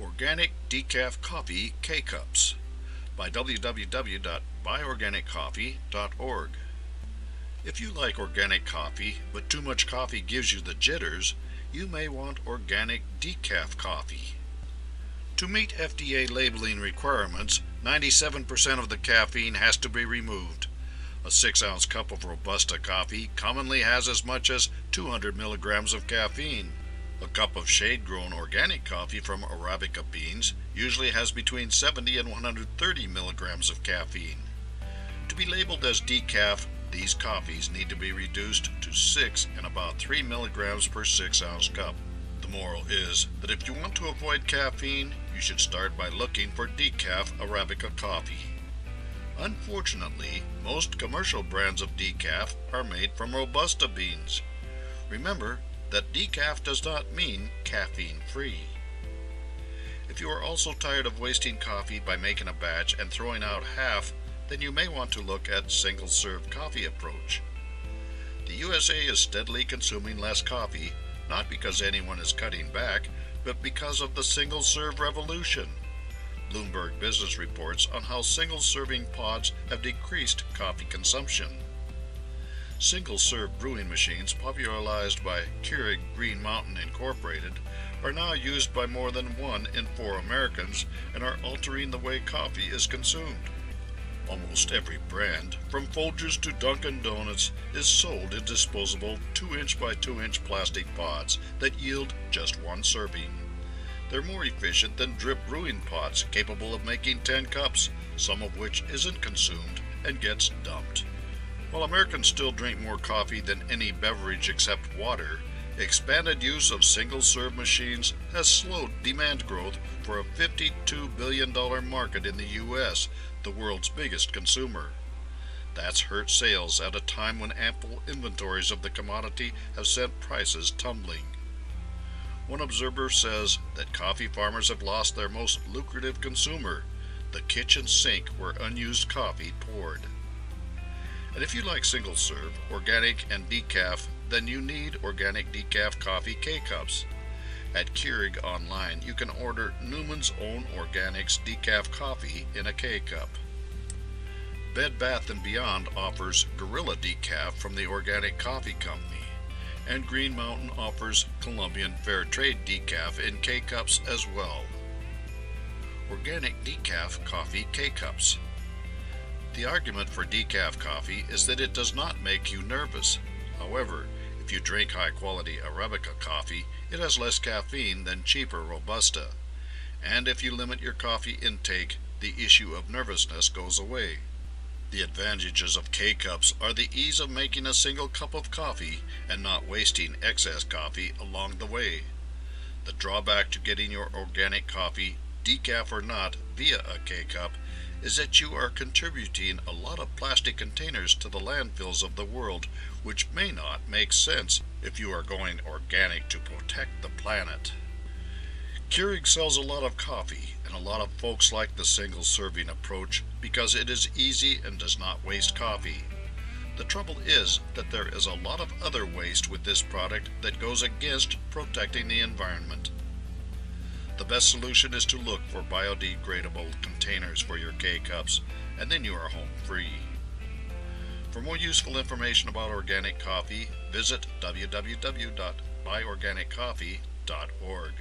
Organic Decaf Coffee K Cups by www.BuyOrganicCoffee.org. If you like organic coffee, but too much coffee gives you the jitters, you may want organic decaf coffee. To meet FDA labeling requirements, 97% of the caffeine has to be removed. A 6-ounce cup of Robusta coffee commonly has as much as 200 milligrams of caffeine. A cup of shade-grown organic coffee from Arabica beans usually has between 70 and 130 milligrams of caffeine. To be labeled as decaf, these coffees need to be reduced to 6 and about 3 milligrams per 6-ounce cup. The moral is that if you want to avoid caffeine, you should start by looking for decaf Arabica coffee. Unfortunately, most commercial brands of decaf are made from Robusta beans. Remember that decaf does not mean caffeine-free. If you are also tired of wasting coffee by making a batch and throwing out half, then you may want to look at single-serve coffee approach. The USA is steadily consuming less coffee, not because anyone is cutting back, but because of the single-serve revolution. Bloomberg Business reports on how single-serving pods have decreased coffee consumption. Single-serve brewing machines, popularized by Keurig Green Mountain Incorporated, are now used by more than 1 in 4 Americans and are altering the way coffee is consumed. Almost every brand, from Folgers to Dunkin' Donuts, is sold in disposable 2-inch by 2-inch plastic pods that yield just 1 serving. They're more efficient than drip brewing pods capable of making 10 cups, some of which isn't consumed and gets dumped. While Americans still drink more coffee than any beverage except water, expanded use of single-serve machines has slowed demand growth for a $52 billion market in the U.S., the world's biggest consumer. That's hurt sales at a time when ample inventories of the commodity have sent prices tumbling. One observer says that coffee farmers have lost their most lucrative consumer, the kitchen sink where unused coffee poured. And if you like single-serve, organic, and decaf, then you need Organic Decaf Coffee K-Cups. At Keurig Online, you can order Newman's Own Organics decaf coffee in a K-Cup. Bed Bath & Beyond offers Gorilla Decaf from the Organic Coffee Company, and Green Mountain offers Colombian Fair Trade Decaf in K-Cups as well. Organic Decaf Coffee K-Cups. The argument for decaf coffee is that it does not make you nervous. However, if you drink high-quality Arabica coffee, it has less caffeine than cheaper Robusta. And if you limit your coffee intake, the issue of nervousness goes away. The advantages of K-Cups are the ease of making a single cup of coffee and not wasting excess coffee along the way. The drawback to getting your organic coffee, decaf or not, via a K-Cup is that you are contributing a lot of plastic containers to the landfills of the world, which may not make sense if you are going organic to protect the planet. Keurig sells a lot of coffee, and a lot of folks like the single-serving approach because it is easy and does not waste coffee. The trouble is that there is a lot of other waste with this product that goes against protecting the environment. The best solution is to look for biodegradable containers for your K-Cups, and then you are home free. For more useful information about organic coffee, visit www.buyorganiccoffee.org.